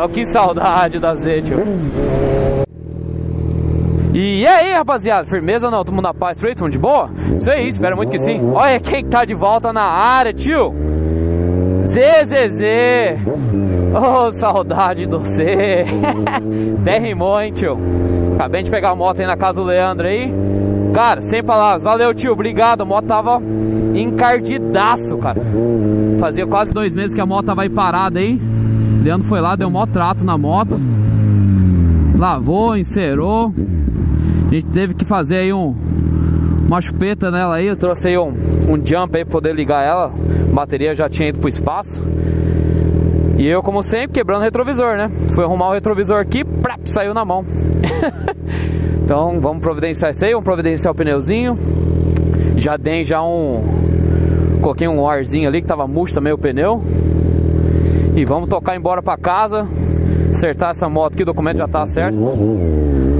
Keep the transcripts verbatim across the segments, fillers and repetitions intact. céu, que saudade da Z, E aí, rapaziada, firmeza não? Todo mundo na paz, todo mundo de boa? Isso aí, espero muito que sim. Olha quem tá de volta na área, tio Z Z Z. Oh, saudade do C. Até rimou, hein, tio. Acabei de pegar a moto aí na casa do Leandro aí. Cara, sem palavras, valeu, tio, obrigado. A moto tava encardidaço, cara. Fazia quase dois meses que a moto tava aí parada aí. Leandro foi lá, deu um maior trato na moto. Lavou, encerou. A gente teve que fazer aí um, uma chupeta nela aí. Eu trouxe aí um, um jump aí pra poder ligar ela. A bateria já tinha ido pro espaço. E eu, como sempre, quebrando o retrovisor, né? Fui arrumar o retrovisor aqui, prap, saiu na mão. Então vamos providenciar isso aí, vamos providenciar o pneuzinho. Já dei já um... Coloquei um arzinho ali que tava murcho também o pneu. E vamos tocar embora pra casa. Acertar essa moto aqui, o documento já tá certo.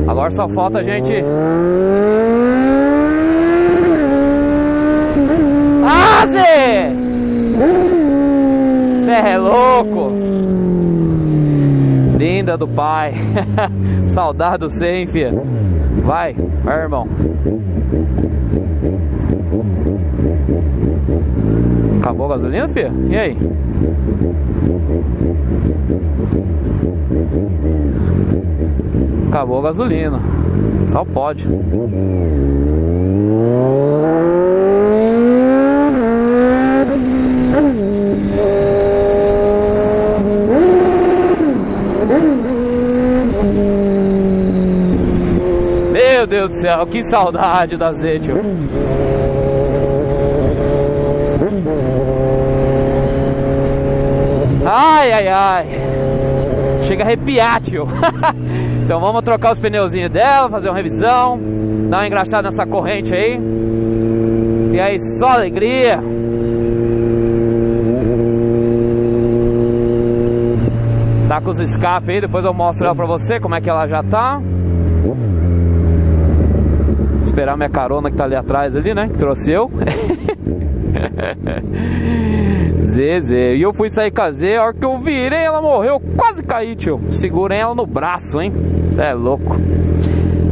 Agora só falta a gente... Ah, Zé! Cê é louco! Linda do pai. Saudade do cê, hein, filha? Vai, vai, irmão. Acabou a gasolina, filha? E aí? Acabou a gasolina. Só pode. Meu Deus do céu, que saudade da Z, tio. Ai, ai, ai. Chega a arrepiar, tio. Então vamos trocar os pneuzinhos dela, fazer uma revisão, dar uma engraxada nessa corrente aí. E aí, só alegria. Tá com os escapes aí, depois eu mostro ela pra você como é que ela já tá. Esperar minha carona que tá ali atrás ali, né? Que trouxe eu. Zezé. E eu fui sair com a Zé, a hora que eu virei, ela morreu. Quase caí, tio. Segurei ela no braço, hein? Cê é louco.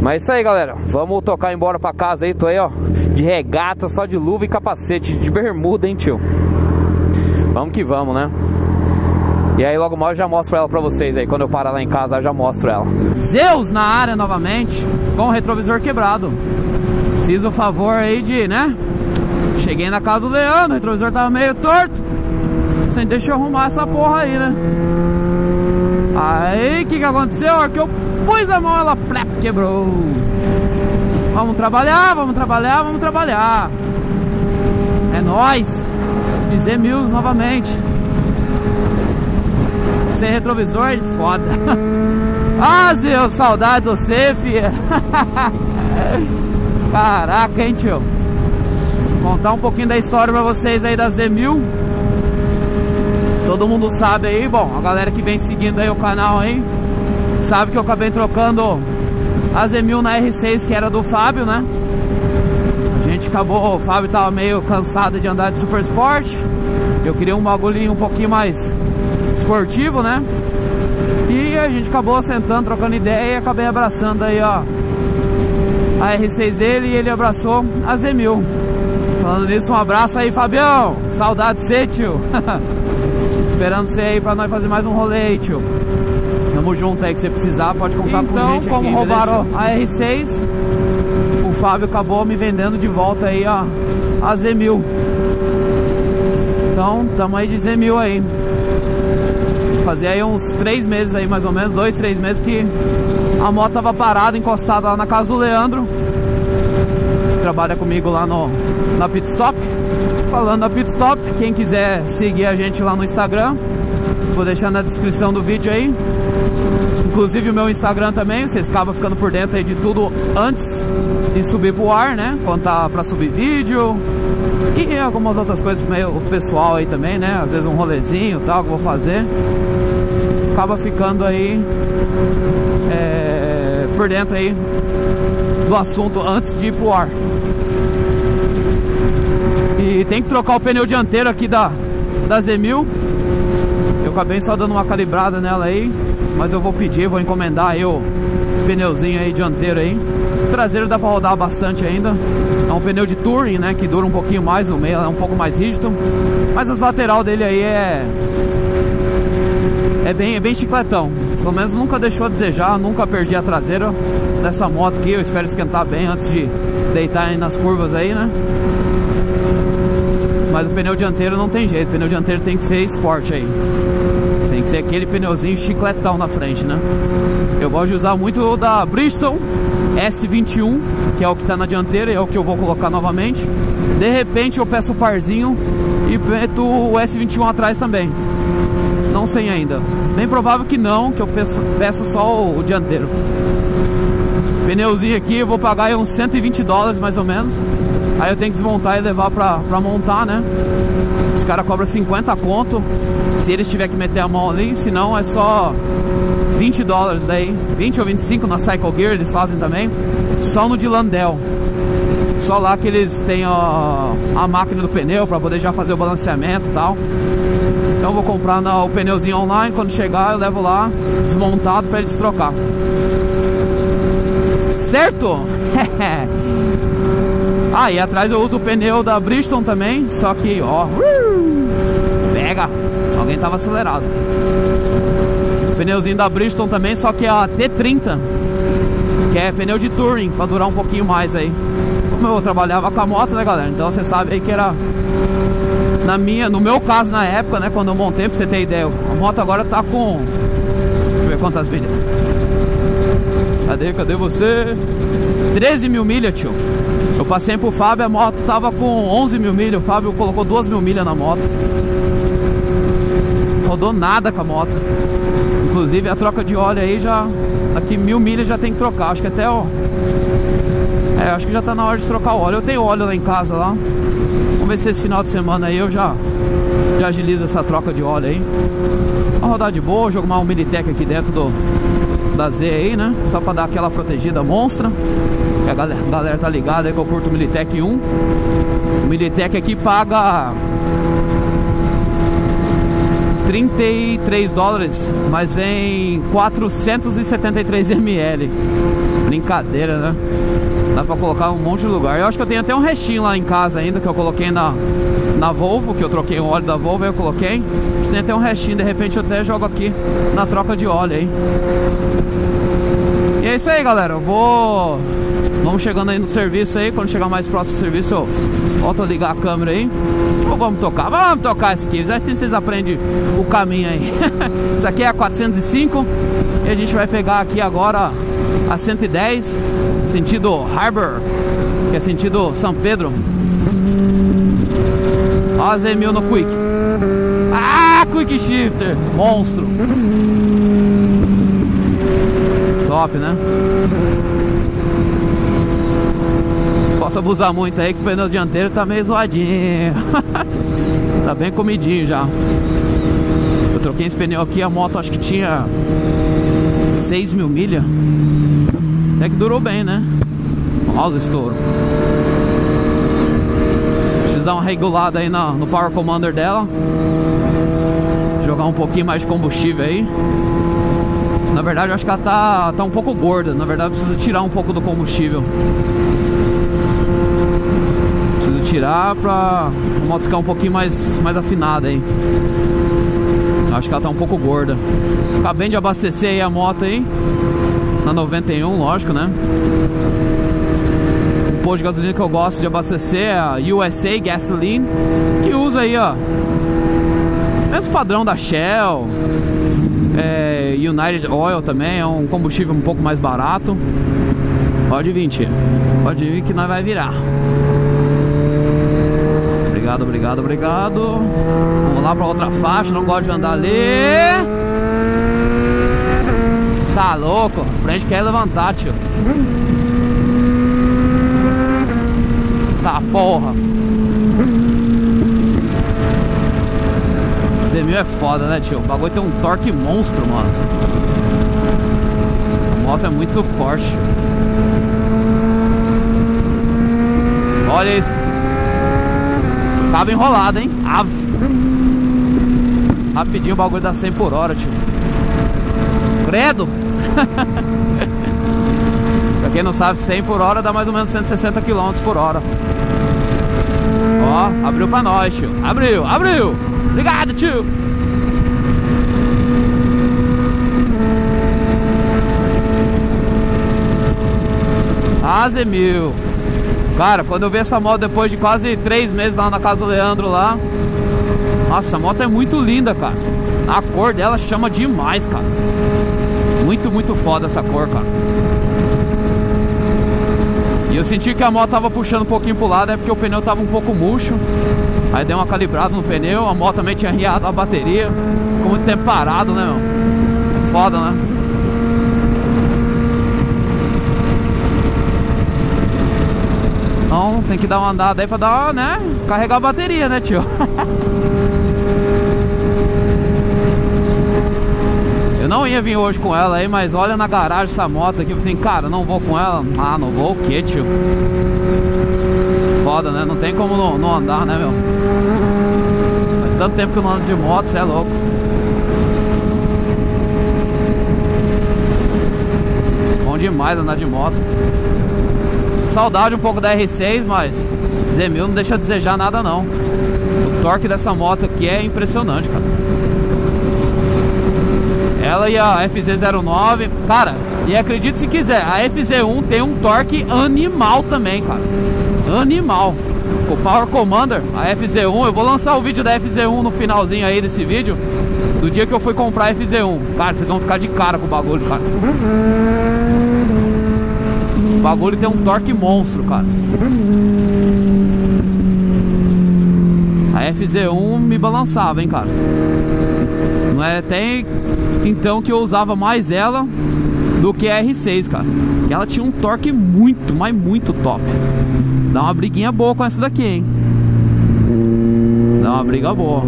Mas é isso aí, galera. Vamos tocar embora pra casa aí. Tô aí, ó, de regata, só de luva e capacete. De bermuda, hein, tio. Vamos que vamos, né? E aí logo mais eu já mostro ela pra vocês aí. Quando eu parar lá em casa, eu já mostro ela. Zeus na área novamente. Com o retrovisor quebrado. Fiz o favor aí de, né? Cheguei na casa do Leandro, o retrovisor tava meio torto. Você deixa eu arrumar essa porra aí, né? Aí, o que que aconteceu? A hora que eu pus a mão, ela plep, quebrou. Vamos trabalhar, vamos trabalhar, vamos trabalhar. É nóis. Z mil novamente. Sem retrovisor é foda. Ah, Zeus, saudade de você, filha. Caraca, hein, tio. Contar um pouquinho da história pra vocês aí da Z mil. Todo mundo sabe aí, bom, a galera que vem seguindo aí o canal aí sabe que eu acabei trocando a Z mil na R seis, que era do Fábio, né? A gente acabou, o Fábio tava meio cansado de andar de super sport. Eu queria um bagulhinho um pouquinho mais esportivo, né? E a gente acabou sentando, trocando ideia, e acabei abraçando aí, ó, a R seis dele, e ele abraçou a Z mil. Falando nisso, um abraço aí, Fabião. Saudade de você, tio. Esperando você aí pra nós fazer mais um rolê aí, tio. Tamo junto aí, que você precisar, pode contar com a gente. Então, como roubaram a R seis, o Fábio acabou me vendendo de volta aí, ó, a Z mil. Então, tamo aí de Z mil aí. Fazia aí uns três meses aí, mais ou menos, dois, três meses que a moto tava parada, encostada lá na casa do Leandro. Trabalha comigo lá no, na Pit Stop. Falando da Pit Stop, quem quiser seguir a gente lá no Instagram, vou deixar na descrição do vídeo aí. Inclusive o meu Instagram também, vocês acabam ficando por dentro aí de tudo antes de subir pro ar, né? Quando tá pra subir vídeo e algumas outras coisas pro meu pessoal aí também, né? Às vezes um rolezinho e tal que eu vou fazer. Acaba ficando aí é, por dentro aí do assunto antes de ir pro ar. E tem que trocar o pneu dianteiro aqui da, da Z mil. Eu acabei só dando uma calibrada nela aí. Mas eu vou pedir, vou encomendar aí o pneuzinho aí dianteiro aí. O traseiro dá pra rodar bastante ainda. É um pneu de touring, né, que dura um pouquinho mais, no meio é um pouco mais rígido. Mas as lateral dele aí é... É bem, é bem chicletão. Pelo menos nunca deixou a desejar, nunca perdi a traseira dessa moto aqui. Eu espero esquentar bem antes de deitar aí nas curvas aí, né. Mas o pneu dianteiro não tem jeito, o pneu dianteiro tem que ser esporte aí. Tem que ser aquele pneuzinho chicletão na frente, né? Eu gosto de usar muito o da Bristol S vinte e um, que é o que tá na dianteira e é o que eu vou colocar novamente. De repente eu peço o parzinho e meto o S vinte e um atrás também. Não sei ainda. Bem provável que não, que eu peço, peço só o, o dianteiro. Pneuzinho aqui eu vou pagar aí uns cento e vinte dólares mais ou menos. Aí eu tenho que desmontar e levar pra, pra montar, né? Os caras cobram cinquenta conto se eles tiverem que meter a mão ali. Se não, é só vinte dólares daí. vinte ou vinte e cinco na Cycle Gear eles fazem também. Só no de Landell. Só lá que eles têm ó, a máquina do pneu pra poder já fazer o balanceamento e tal. Então eu vou comprar na, o pneuzinho online. Quando chegar eu levo lá desmontado pra eles trocar. Certo? Ah, e atrás eu uso o pneu da Bridgestone também, só que, ó, pega, alguém tava acelerado. Pneuzinho da Bridgestone também, só que é a T trinta, que é pneu de touring, pra durar um pouquinho mais aí. Como eu trabalhava com a moto, né, galera, então você sabe aí que era, na minha, no meu caso, na época, né, quando eu montei, pra você ter ideia, a moto agora tá com, deixa eu ver quantas milhas. Cadê, cadê você? treze mil milhas, tio. Eu passei pro Fábio, a moto tava com onze mil milhas, o Fábio colocou duas mil milhas na moto. Rodou nada com a moto. Inclusive a troca de óleo aí já... Aqui mil milhas já tem que trocar, acho que até ó. É, acho que já tá na hora de trocar o óleo. Eu tenho óleo lá em casa lá. Vamos ver se esse final de semana aí eu já... Já agilizo essa troca de óleo aí. Vamos rodar de boa, jogar um Militec aqui dentro do... Da Z aí, né? Só pra dar aquela protegida monstra. A galera, a galera tá ligada aí que eu curto o Militec um. O Militec aqui paga trinta e três dólares, mas vem quatrocentos e setenta e três mililitros. Brincadeira, né? Dá pra colocar um monte de lugar. Eu acho que eu tenho até um restinho lá em casa ainda, que eu coloquei na, na Volvo, que eu troquei o óleo da Volvo, aí eu coloquei. Acho que tem até um restinho, de repente eu até jogo aqui na troca de óleo aí. E é isso aí, galera. Eu vou... Vamos chegando aí no serviço aí, quando chegar mais próximo do serviço eu volto a ligar a câmera aí. Ou vamos tocar, vamos tocar esse aqui, assim vocês aprendem o caminho aí. Isso aqui é a quatrocentos e cinco e a gente vai pegar aqui agora a cento e dez, sentido Harbor, que é sentido São Pedro. Ó a Z mil no Quick. Ah, Quick Shifter, monstro. Top, né? Posso abusar muito aí que o pneu dianteiro tá meio zoadinho. Tá bem comidinho já. Eu troquei esse pneu aqui, a moto acho que tinha seis mil milhas. Até que durou bem, né? Olha os estouros. Preciso dar uma regulada aí na, no Power Commander dela. Jogar um pouquinho mais de combustível aí. Na verdade eu acho que ela tá, tá um pouco gorda. Na verdade eu preciso tirar um pouco do combustível. Tirar pra a moto ficar um pouquinho mais, mais afinada aí. Acho que ela tá um pouco gorda. Acabei de abastecer aí a moto aí na noventa e um, lógico, né? O posto de gasolina que eu gosto de abastecer é a U S A Gasoline, que usa aí, ó, mesmo padrão da Shell, é, United Oil também. É um combustível um pouco mais barato. Pode vir, tia. Pode vir que nós vai virar. Obrigado, obrigado, obrigado. Vamos lá pra outra faixa, não gosto de andar ali. Tá louco, a frente quer levantar, tio. Tá porra. Z mil é foda, né, tio? O bagulho tem um torque monstro, mano. A moto é muito forte. Olha isso. Tava enrolado, hein? Ave. Rapidinho o bagulho dá cem por hora, tio. Credo! Pra quem não sabe, cem por hora dá mais ou menos cento e sessenta quilômetros por hora. Ó, abriu pra nós, tio. Abriu, abriu! Obrigado, tio! Quase mil. Cara, quando eu vi essa moto depois de quase três meses lá na casa do Leandro lá. Nossa, a moto é muito linda, cara. A cor dela chama demais, cara. Muito, muito foda essa cor, cara. E eu senti que a moto tava puxando um pouquinho pro lado, é porque o pneu tava um pouco murcho. Aí deu uma calibrada no pneu, a moto também tinha riado a bateria. Ficou muito tempo parado, né, meu? Foda, né? Então tem que dar uma andada aí pra dar, né? Carregar a bateria, né, tio? Eu não ia vir hoje com ela aí, mas olha na garagem essa moto aqui, assim, cara, não vou com ela. Ah, não vou o quê, tio? Foda, né? Não tem como não, não andar, né, meu? Faz tanto tempo que eu não ando de moto, cê é louco. Bom demais andar de moto. Saudade um pouco da R seis, mas dez mil não deixa a desejar nada não. O torque dessa moto aqui é impressionante, cara. Ela e a F Z zero nove, cara, e acredite se quiser, a F Z um tem um torque animal também, cara. Animal. O Power Commander, a F Z um, eu vou lançar o vídeo da F Z um no finalzinho aí desse vídeo, do dia que eu fui comprar a F Z um. Cara, vocês vão ficar de cara com o bagulho, cara. O bagulho tem um torque monstro, cara. A F Z um me balançava, hein, cara. Não é até então que eu usava mais ela do que a R seis, cara. Porque ela tinha um torque muito, mas muito top. Dá uma briguinha boa com essa daqui, hein. Dá uma briga boa.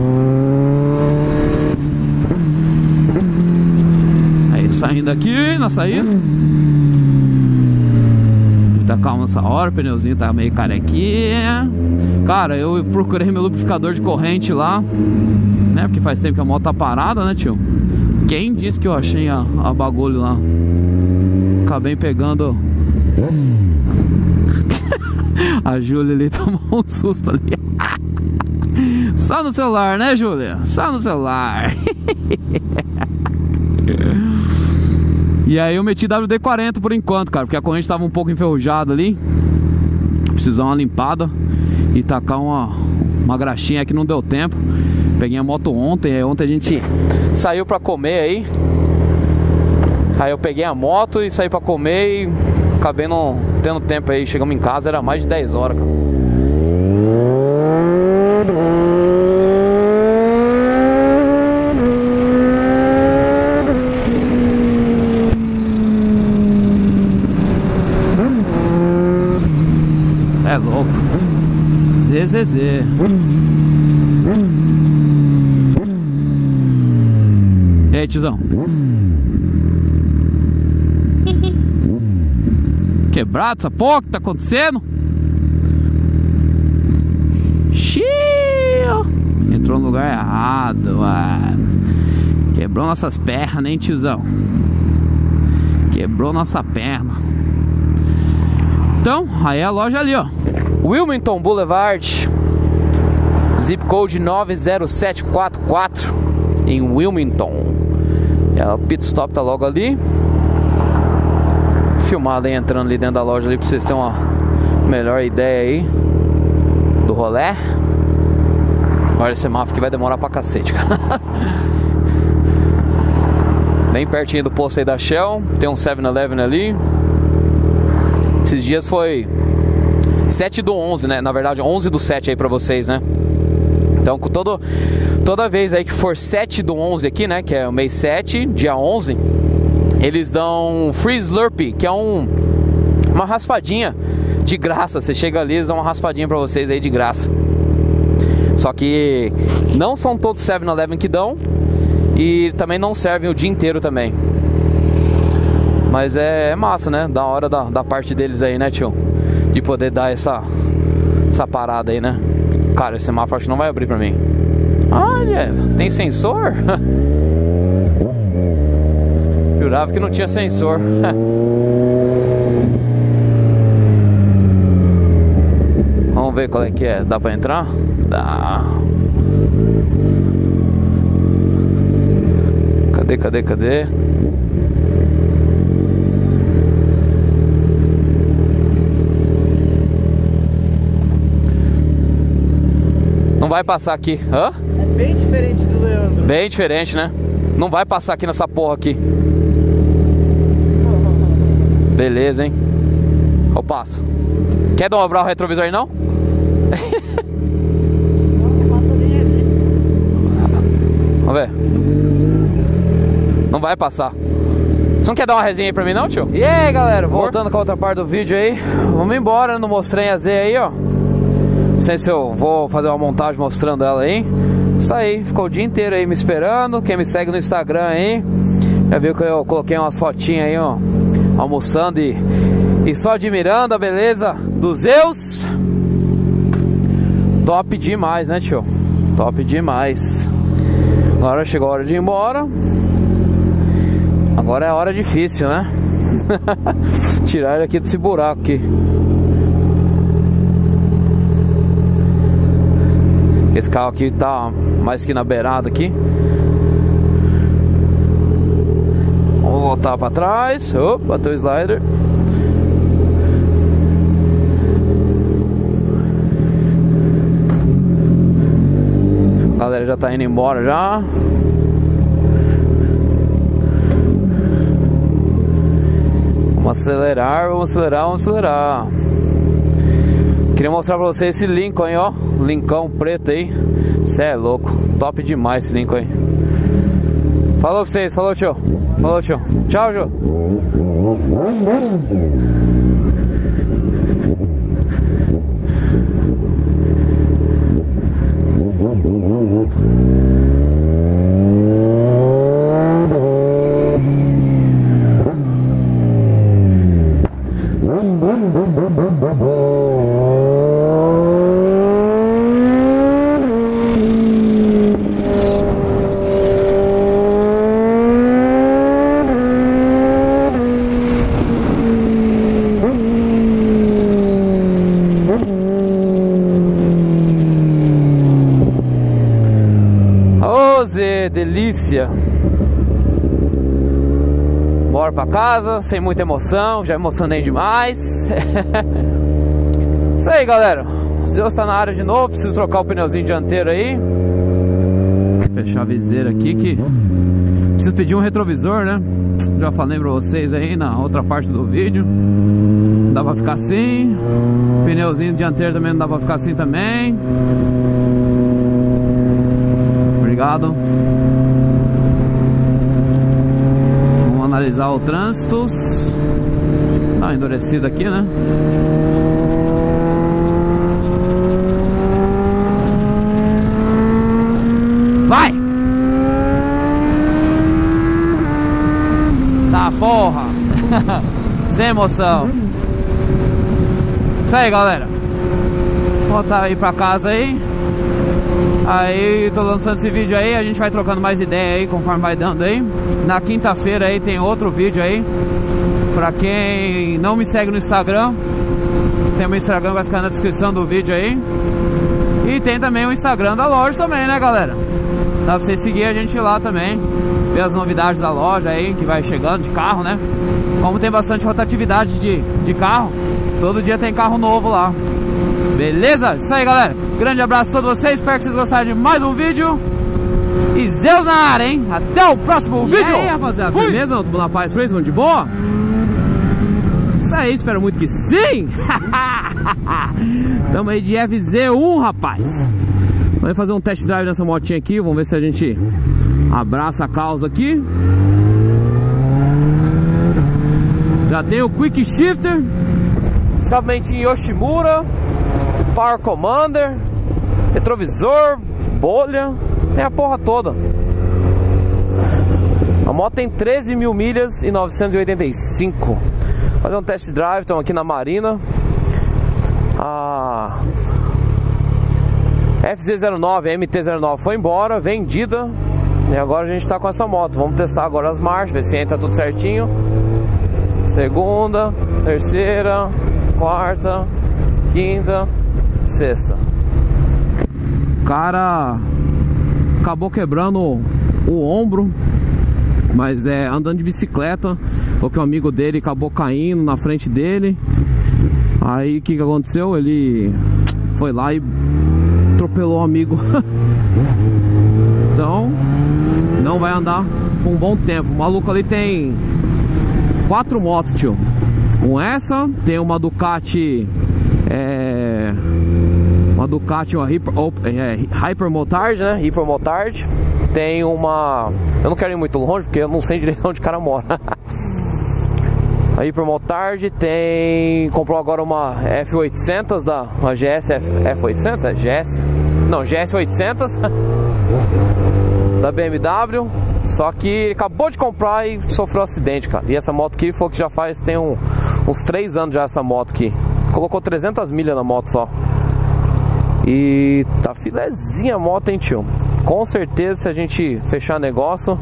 Aí, saindo aqui na saída. Calma nessa hora, o pneuzinho tá meio carequinha. Cara, eu procurei meu lubrificador de corrente lá, né, porque faz tempo que a moto tá parada, né, tio? Quem disse que eu achei a, a bagulho lá? Acabei pegando. A Júlia ali tomou um susto ali. Só no celular, né, Júlia? Só no celular. E aí eu meti W D quarenta por enquanto, cara, porque a corrente tava um pouco enferrujada ali. Precisava uma limpada e tacar uma, uma graxinha que não deu tempo. Peguei a moto ontem, aí ontem a gente saiu pra comer aí. Aí eu peguei a moto e saí pra comer e acabei não tendo tempo aí. Chegamos em casa, era mais de dez horas, cara. Z Z Z. E aí, tiozão? Quebrado essa porra, que tá acontecendo? Xiii. Entrou no lugar errado, mano. Quebrou nossas pernas, hein, tiozão? Quebrou nossa perna. Então, aí a loja ali, ó, Wilmington Boulevard, zip code nove zero sete quatro quatro, em Wilmington. O pit stop tá logo ali. Filmado aí, entrando ali dentro da loja ali, pra vocês terem uma melhor ideia aí do rolê. Olha esse semáforo que vai demorar pra cacete, cara. Bem pertinho do posto aí da Shell. Tem um sete eleven ali. Esses dias foi sete do onze, né? Na verdade, onze do sete aí pra vocês, né? Então, com todo, toda vez aí que for sete do onze aqui, né? Que é o mês sete, dia onze, eles dão free slurp, que é um, uma raspadinha de graça. Você chega ali, eles dão uma raspadinha pra vocês aí de graça. Só que não são todos sete eleven que dão. E também não servem o dia inteiro também. Mas é, é massa, né? Da hora da, da parte deles aí, né, tio? De poder dar essa essa parada aí, né? Cara, esse semáforo acho que não vai abrir pra mim. Olha, tem sensor? Piorava porque não tinha sensor. Vamos ver qual é que é. Dá pra entrar? Dá. Cadê, cadê, cadê? Não vai passar aqui. Hã? É bem diferente do Leandro. Bem diferente, né? Não vai passar aqui nessa porra aqui. Beleza, hein? Eu passo. Quer dobrar o retrovisor aí, não? Não, você passa bem ali. Vamos ver. Não vai passar. Você não quer dar uma resenha aí pra mim, não, tio? E aí, galera? Voltando com a outra parte do vídeo aí. Vamos embora, não mostrei a Z aí, ó. Não sei se eu vou fazer uma montagem mostrando ela aí. Isso aí, ficou o dia inteiro aí me esperando. Quem me segue no Instagram aí já viu que eu coloquei umas fotinhas aí, ó, almoçando e, e só admirando a beleza dos Zeus. Top demais, né, tio? Top demais. Agora chegou a hora de ir embora. Agora é a hora difícil, né? Tirar ele aqui desse buraco aqui. Esse carro aqui tá mais que na beirada aqui. Vamos voltar pra trás. Opa, bateu o slider. A galera já tá indo embora já. Vamos acelerar, vamos acelerar, vamos acelerar. Queria mostrar pra vocês esse Lincoln aí, ó. Lincoln preto aí. Cê é louco. Top demais esse Lincoln aí. Falou pra vocês. Falou, tio. Falou, tio. Tchau, tio. Delícia. Bora pra casa, sem muita emoção. Já emocionei demais. Isso aí, galera. O Zeus tá na área de novo. Preciso trocar o pneuzinho dianteiro aí. Fechar a viseira aqui que... Preciso pedir um retrovisor, né? Já falei pra vocês aí na outra parte do vídeo. Não dá pra ficar assim. Pneuzinho dianteiro também não dá pra ficar assim também. Obrigado. Vamos analisar o trânsito. Dá uma endurecida aqui, né? Vai! Tá porra! Sem emoção. Isso aí, galera. Vou voltar aí pra casa aí. Aí tô lançando esse vídeo aí, a gente vai trocando mais ideia aí conforme vai dando aí. Na quinta-feira aí tem outro vídeo aí. Pra quem não me segue no Instagram, tem o meu Instagram, vai ficar na descrição do vídeo aí. E tem também o Instagram da loja também, né, galera? Dá pra vocês seguir a gente lá também. Ver as novidades da loja aí, que vai chegando de carro, né? Como tem bastante rotatividade de, de carro, todo dia tem carro novo lá. Beleza? Isso aí, galera. Grande abraço a todos vocês. Espero que vocês gostaram de mais um vídeo. E Zeus na área, hein? Até o próximo e vídeo. E aí, rapaziada. Fui. Beleza? Todo mundo na paz, preso, mano, de boa? Isso aí. Espero muito que sim. Tamo aí de F Z um, rapaz. Vamos fazer um test drive nessa motinha aqui. Vamos ver se a gente abraça a causa aqui. Já tem o Quick Shifter. Escapamento em Yoshimura. Power Commander, retrovisor, bolha, tem a porra toda. A moto tem treze mil milhas e novecentos e oitenta e cinco. Fazer um test drive, estamos aqui na Marina. A F Z zero nove, a M T zero nove foi embora, vendida. E agora a gente tá com essa moto. Vamos testar agora as marchas, ver se entra tudo certinho. Segunda, terceira, quarta, quinta, sexta. O cara acabou quebrando o ombro, mas é andando de bicicleta. Foi que um amigo dele acabou caindo na frente dele. Aí o que, que aconteceu? Ele foi lá e atropelou o amigo. Então não vai andar por um bom tempo. O maluco ali tem quatro motos, tio. Com essa, tem uma Ducati é, Uma Ducati uma Hyper, é, Hypermotard, né? Hypermotard. Tem uma... Eu não quero ir muito longe porque eu não sei direito onde o cara mora. A Hypermotard tem... Comprou agora uma F oitocentos da... Uma G S... F, F oitocentos? É G S... Não, G S oitocentos da B M W. Só que ele acabou de comprar e sofreu um acidente, cara. E essa moto aqui foi que já faz... Tem um, uns três anos já essa moto aqui. Colocou trezentas milhas na moto só. E tá filezinha a moto, hein, tio? Com certeza, se a gente fechar negócio,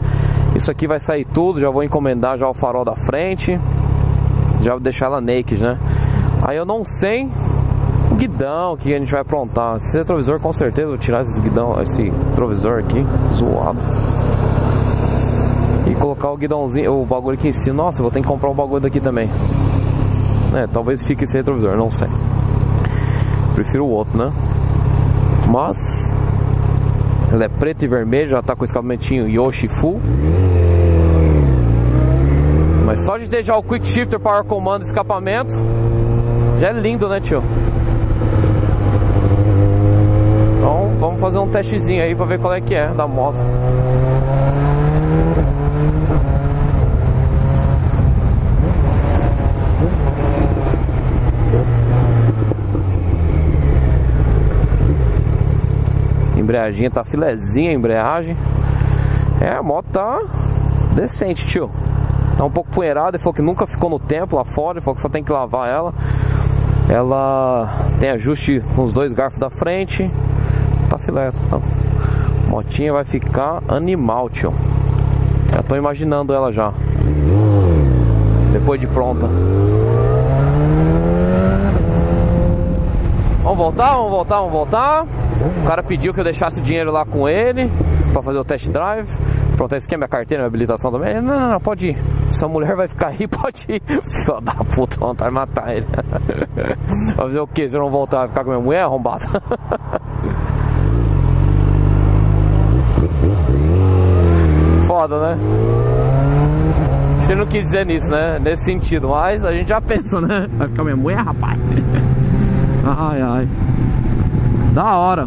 isso aqui vai sair tudo. Já vou encomendar já o farol da frente, já vou deixar ela naked, né? Aí eu não sei o guidão que a gente vai aprontar. Esse retrovisor, com certeza, vou tirar esse guidão, esse retrovisor aqui, zoado, e colocar o guidãozinho, o bagulho aqui em cima. Nossa, eu vou ter que comprar o bagulho daqui também. É, talvez fique esse retrovisor, não sei. Prefiro o outro, né? Mas... ela é preto e vermelho, já tá com o escapamentinho Yoshi full. Mas só de ter já o Quick Shifter, Power Commander, escapamento, já é lindo, né, tio? Então vamos fazer um testezinho aí pra ver qual é que é da moto. Embreaginha tá filezinha, a embreagem. É, a moto tá decente, tio. Tá um pouco poeirada, ele falou que nunca ficou no tempo lá fora, ele falou que só tem que lavar ela. Ela tem ajuste nos dois garfos da frente. Tá filé, tá. A motinha vai ficar animal, tio. Já tô imaginando ela já, depois de pronta. Vamos voltar, vamos voltar, vamos voltar. O cara pediu que eu deixasse o dinheiro lá com ele pra fazer o test drive. Pronto, esse aqui é minha carteira, minha habilitação também. Não, não, não, pode ir. Sua mulher vai ficar aí, pode ir. Filha da puta, vontade de matar ele. Vai fazer o que? Se eu não voltar, vai ficar com minha mulher arrombada. Foda, né? Acho que ele não quis dizer nisso, né? Nesse sentido, mas a gente já pensa, né? Vai ficar minha mulher, rapaz. Ai, ai. Da hora.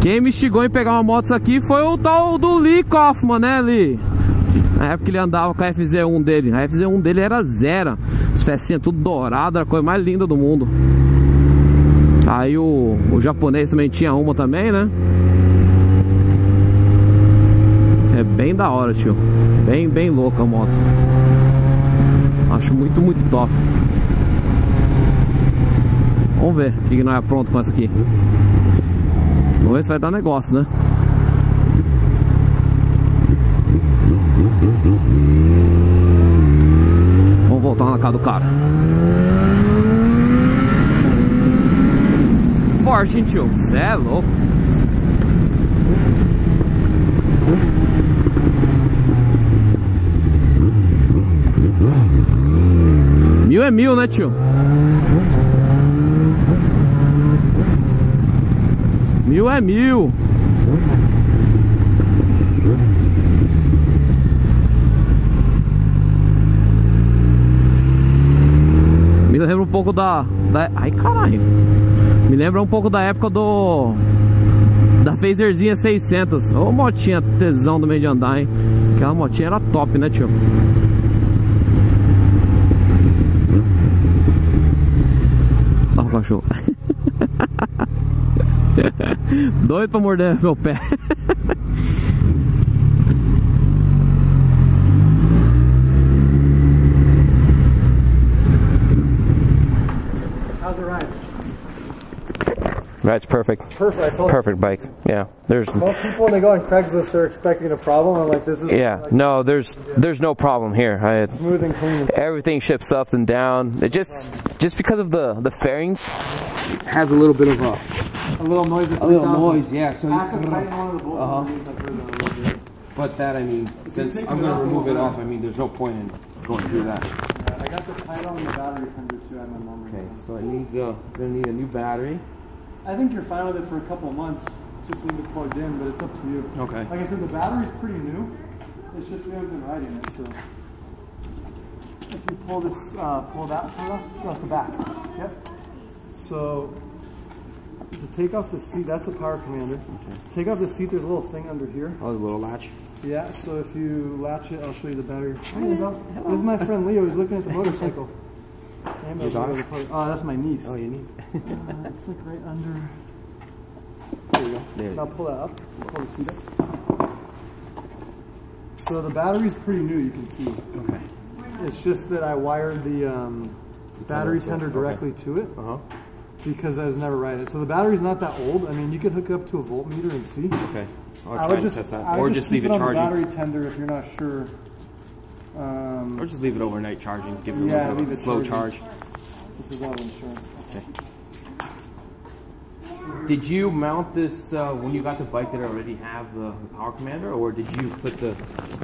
Quem me instigou em pegar uma moto isso aqui foi o tal do Lee Kaufman, né, Lee? Na época ele andava com a F Z um dele. A F Z um dele era zero. As pecinhas tudo dourada, era a coisa mais linda do mundo. Aí o, o japonês também tinha uma também, né? É bem da hora, tio. Bem, bem louca a moto. Acho muito, muito top. Vamos ver o que, que nós é pronto com essa aqui. Vamos ver se vai dar negócio, né? Vamos voltar na casa do cara. Forte, hein, tio? Cê é louco. Mil é mil, né, tio? Mil é mil. Me lembra um pouco da, da... Ai, caralho. Me lembra um pouco da época do... Da Phaserzinha seiscentos. Ô, motinha tesão do meio de andar, hein? Aquela motinha era top, né, tio? Olha o cachorro. Doido pra morder meu pé. That's perfect. It's perfect. I told perfect you. Bike. Yeah. There's most people when they go on Craigslist, they're expecting a problem. I'm like, this is. Yeah. Like, no, there's yeah. there's no problem here. I, Smooth and clean. Everything ships up and down. It just yeah. just because of the the fairings it has a little bit of a a little noise. A little noise. Yeah. So after tightening one of the bolts, uh-huh. like there's a little bit. But that, I mean, since I'm gonna remove it off, I mean, there's no point in going through that. Yeah, I got the title and the battery tender too at my mom. Okay. So it needs a gonna need a new battery. I think you're fine with it for a couple of months. Just need to plug in, but it's up to you. Okay. Like I said, the battery's pretty new. It's just we haven't been riding it, so. If you pull this, uh, pull that pull off, off the back. Yep. So, to take off the seat, that's the Power Commander. Okay. Take off the seat, there's a little thing under here. Oh, the little latch. Yeah, so if you latch it, I'll show you the battery. Hi, this is my friend Leo, he's looking at the motorcycle. Your daughter? Oh, that's my niece. Oh, your niece. uh, it's like right under. There you go. There. Now pull that up. Pull the seat up. So the battery's pretty new, you can see. Okay. It's just that I wired the, um, the battery tender directly okay. to it uh-huh. because I was never riding it. So the battery's not that old. I mean, you can hook it up to a voltmeter and see. Okay. I'll try I would just, test that. I would or just, just leave it, it charging. On the battery tender if you're not sure. Um, or just leave it overnight charging, give it yeah, a little bit of a slow charging. Charge. This is all insurance. Okay. Did you mount this uh, when you got the bike that already have the, the Power Commander, or did you put the...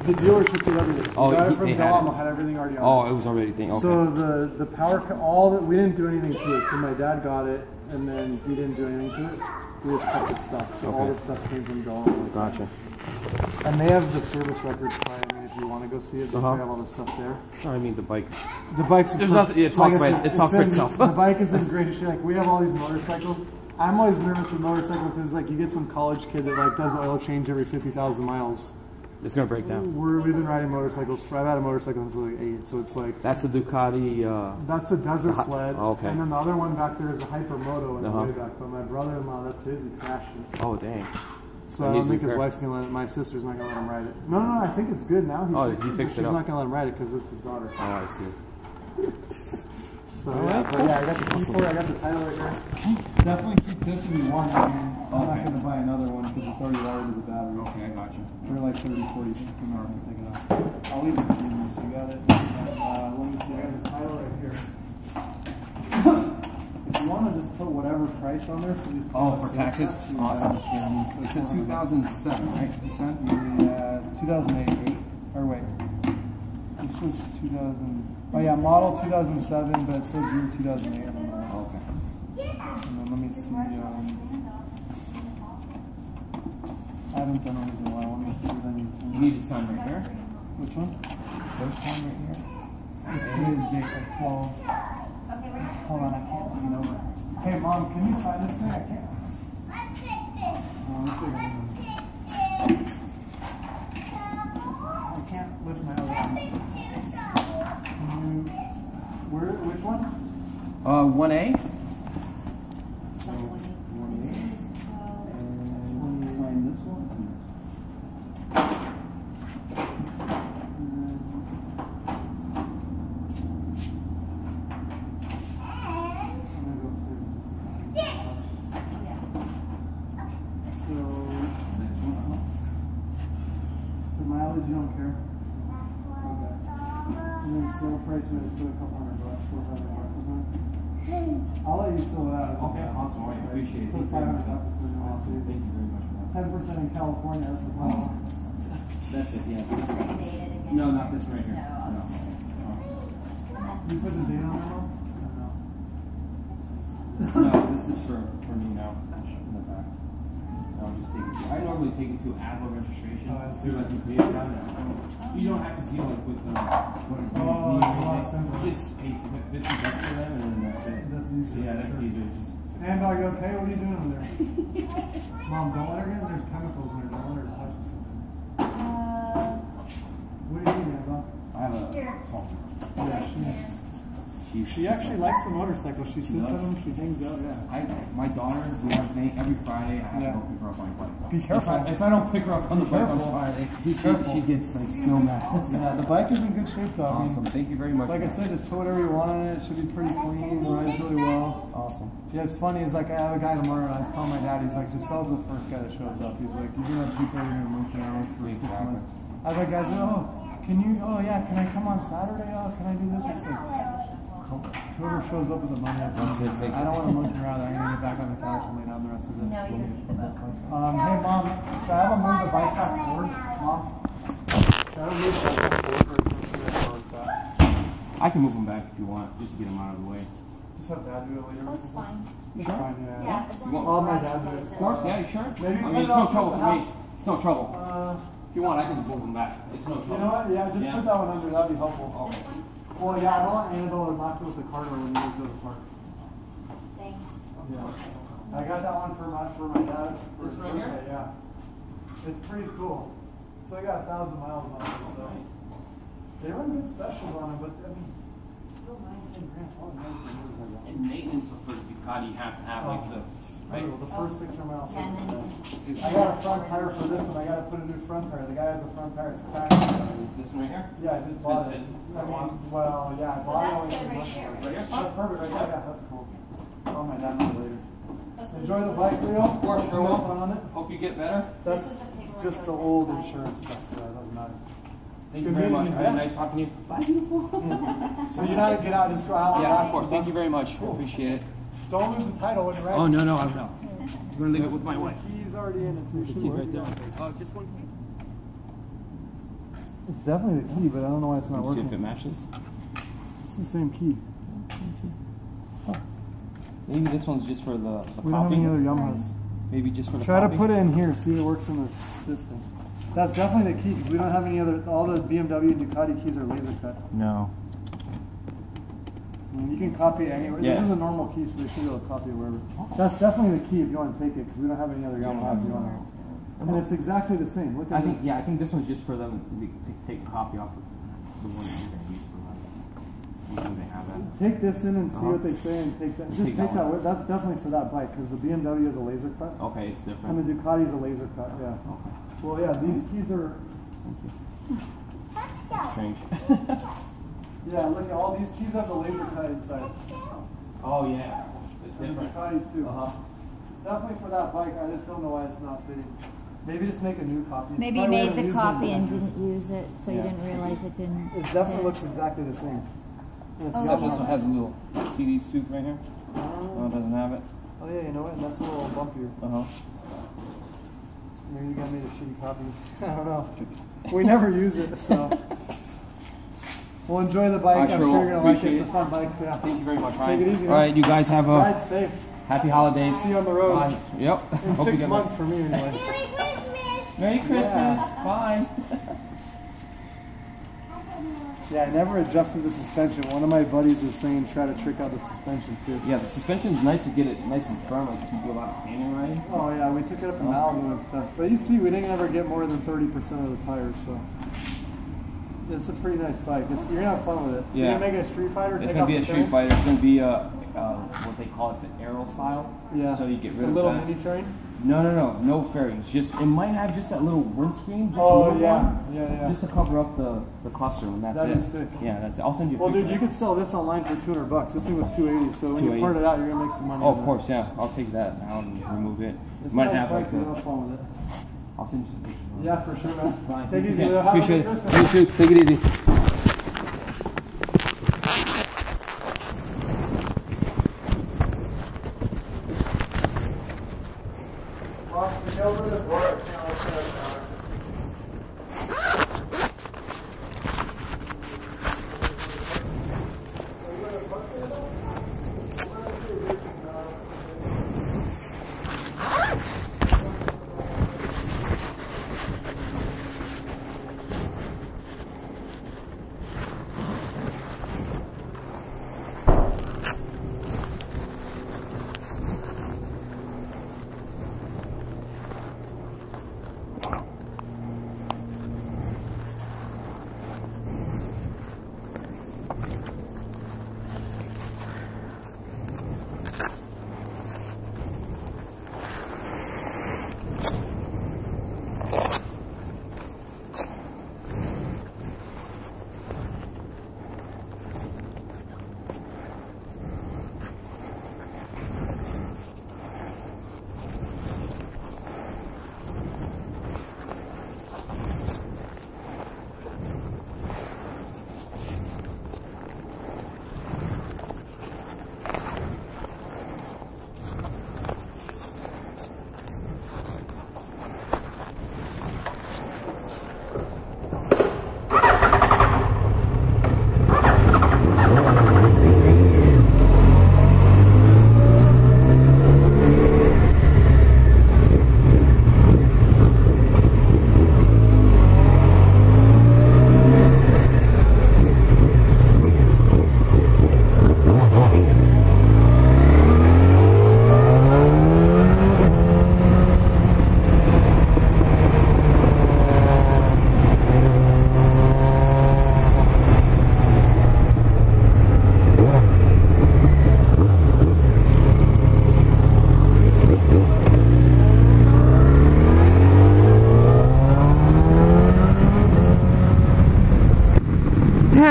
The dealership did everything. Oh, got he, it from D'Alamo, had, had everything already on Oh, it, it was already thing. Okay. So the, the Power, all that, we didn't do anything to it, so my dad got it, and then he didn't do anything to it. We just kept it stuck, so okay. all this stuff came from D'Alamo. Gotcha. And they have the service records probably. You want to go see it? They uh -huh. have all this stuff there. No, I mean the bike. The bike's. There's nothing. It talks like about. It, it talks in, for itself. The bike is in great shape. Like we have all these motorcycles. I'm always nervous with motorcycles because like you get some college kid that like does oil change every fifty thousand miles. It's gonna break down. We're, we've been riding motorcycles. For, I've had a motorcycle since like eight, so it's like. That's a Ducati. Uh, that's a desert the, sled. Oh, okay. And then the other one back there is a Hypermoto in uh -huh. the way back. But my brother-in-law, that's his. He crashed it. Oh dang. So I don't think his wife's going to let it, my sister's not going to let him ride it. No, no, I think it's good now. He oh, fixed he fixed it, it she's up. Not going to let him ride it because it's his daughter. Oh, I see. So, yeah, but yeah, I got the keyboard, I got the title right here. Definitely keep this if you want. I mean, I'm okay. not going to buy another one because it's already wired to the battery. Okay, I got you. They're like thirty, forty, fifty more if take it off. I'll leave it to you, so you got it. Uh, let me see, I got the title right here. If you want to just put whatever price on there, so these oh, for taxes, taxes. Awesome. Yeah, so it's a two thousand seven, right? Yeah, two thousand eight, eight, or wait, this is two thousand. Oh yeah, model two thousand seven, but it says year two thousand eight. Oh, okay. And then let me see. Um, I haven't done these in a while. Let me see what I need to sign. You need to sign right here. Which one? First one right here. Today's date of twelve. Hold on, I can't lean over. Hey, Mom, can you sign this thing? I can't. Let's take this. Oh, let's take this. I can't lift my other arm. Where? Which one? Uh, one A. So, one A. And sign this one. ten percent in California, that's the problem. That's it, yeah. No, not this right here. No. No. Did you put the date on it? No. No, this is for, for me now. In the back. I'll just take it to, I normally take it to ADVO registration. Oh, that's like the P S I. You don't have to deal like, with the... Oh, that's a lot. Just pay fifty bucks for them and then that's it. That's easier. Yeah, that's easier. Just And are you okay? What are you doing over there? Mom, don't let her in. There's chemicals in there. Don't let her touch something. Uh, what are you doing, Mom? I have a coffee. Yeah, she, she she's she she's actually like, likes a motorcycle. She sits on them. She hangs out. Yeah. I, my daughter, we have thing every Friday. I have yeah. to go pick her up on the bike. Be careful. If I, if I don't pick her up on the bike on Friday, she, she gets like so mad. Yeah, the bike is in good shape though. Awesome. I mean, thank you very much. Like I said, just put whatever you want on it. It should be pretty clean. It rides really well. Awesome. Yeah, it's funny. It's like I have a guy tomorrow. I was calling my dad. He's like, just sell the first guy that shows up. He's like, you're gonna have people you're gonna work around for six months. I was like, guys, oh. Can you, oh yeah, can I come on Saturday? Oh, can I do this? It's like, whoever shows up with the money, has it, it I don't want to monkey around. I'm going to get back on the couch and lay down the rest of the no, you don't need the Um, Hey, Mom, so I haven't moved the bike back forward, Mom. I haven't moved the bike back forward. I can move them back if you want, just to get them out of the way. Just have Dad do it later. That's fine. You sure? Fine, yeah. yeah you want all my Dad do it? Of course, yeah, you sure? Maybe I mean, it's no trouble for me. It's no trouble. Uh, If you want, I can move them back. It's no trouble. You know what? Yeah, just yeah. put that one under. That'd be helpful. Oh. This one? Well, yeah, I don't want Annabelle to knock it with the car when you guys go to the park. Thanks. Yeah. I got that one for my for my dad. This right here? Day, yeah. It's pretty cool. So I got a thousand miles on it. So nice. They run good specials on it, but I mean, it's still nine ten grand. All the nice reviews I got. And maintenance for Ducati, you have to have oh. like the. Right. The first six hundred miles. I got a front tire for this one. I got to put a new front tire. The guy has a front tire. It's cracked. This one right here? Yeah, I just bought it. it. I mean, well, yeah, I bought so it. Right here. Right here? That's perfect. Right there. Yeah, that's cool. Oh, my dad knows later. Enjoy the bike, Leo. Of course, sure will. Hope you get better. That's just the old insurance stuff. Yeah, it doesn't matter. Thank you very much. Right, nice talking to you. Bye, beautiful. So you know how to get out. Just go out. Yeah, of course. Thank you very much. Cool. Appreciate it. Don't lose the title when you're ready. Oh, no, no, I'm not. I'm going to leave it with my wife. The key's already in. It's the key's right there. Oh, just one key. It's definitely the key, but I don't know why it's not working. See if it matches. It's the same key. Huh. Maybe this one's just for the, the we popping. We don't have any other Yamahas. Maybe just for the Try popping. to put it in here. See if it works in this, this thing. That's definitely the key, because we don't have any other. All the B M W Ducati keys are laser cut. No. You can copy it anywhere. Yeah. This is a normal key, so they should be able to copy it wherever. That's definitely the key if you want to take it, because we don't have any other Yamahas. And it's exactly the same. Look at I think, yeah, I think this one's just for them to take a copy off of the one that you're going to use for that. They have that. Take this in and see uh-huh. what they say, and take that. Just take, take that. that That's definitely for that bike, because the B M W is a laser cut. Okay, it's different. And the Ducati is a laser cut. Yeah. Okay. Well, yeah, these keys are. Thank you. That's strange. Yeah, look at all these keys have the laser cut inside. Oh yeah, it's different. Too. Uh-huh. It's definitely for that bike. I just don't know why it's not fitting. Maybe just make a new copy. Maybe you made the copy and didn't use it, so yeah. you didn't realize it didn't. It definitely fit. Looks exactly the same. Except oh, okay. this one has a little. See these tooth right here? Um, oh, it doesn't have it. Oh yeah, you know what? That's a little bumpier. Uh huh. Maybe you guys made a shitty copy. I don't know. We never use it, so. Well, enjoy the bike. I'm sure you're going to like it. It's a fun bike. Yeah. Thank you very much, Ryan. Take it easy, man. All right, you guys have a Ride safe. Happy holidays. See you on the road. Bye. Yep. In Hope six months it. for me, anyway. Merry Christmas. Merry Christmas. Yeah. Bye. Yeah, I never adjusted the suspension. One of my buddies was saying try to trick out the suspension, too. Yeah, the suspension's nice to get it nice and firm. Like, you can do a lot of painting, right? Oh, yeah. We took it up to Malibu and stuff. But you see, we didn't ever get more than thirty percent of the tires, so... It's a pretty nice bike. It's, you're gonna have fun with it. So yeah. You're gonna make a street fighter. It's take gonna off be a street train? fighter. It's gonna be a, uh, what they call it's an aero style. Yeah. So you get rid a of little that. mini fairing. No, no, no, no fairings. Just it might have just that little windscreen. Just oh a little yeah. One, yeah, yeah. Just to cover up the, the cluster, and that's That'd it. Sick. Yeah, that's it. I'll send you. A well, dude, you can sell this online for two hundred bucks. This thing was two eighty. So when you part it out, you're gonna make some money. Oh, of course, yeah. I'll take that out and remove it. It's might nice have bike, like the. Have fun with it. I'll send you. Yeah, for sure, man. Fine. Take it easy. Have a good Christmas. You too. Take it easy.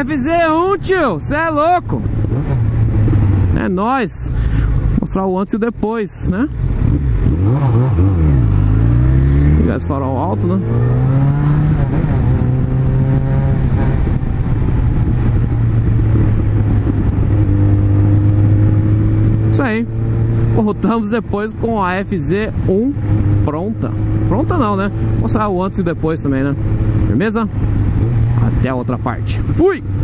F Z um, tio, cê é louco. É nóis. Vou mostrar o antes e o depois, né? Ligar esse farol alto, né? Isso aí. Voltamos depois com a F Z um pronta. Pronta não, né? Vou mostrar o antes e depois também, né? Beleza? Até a outra parte. Fui!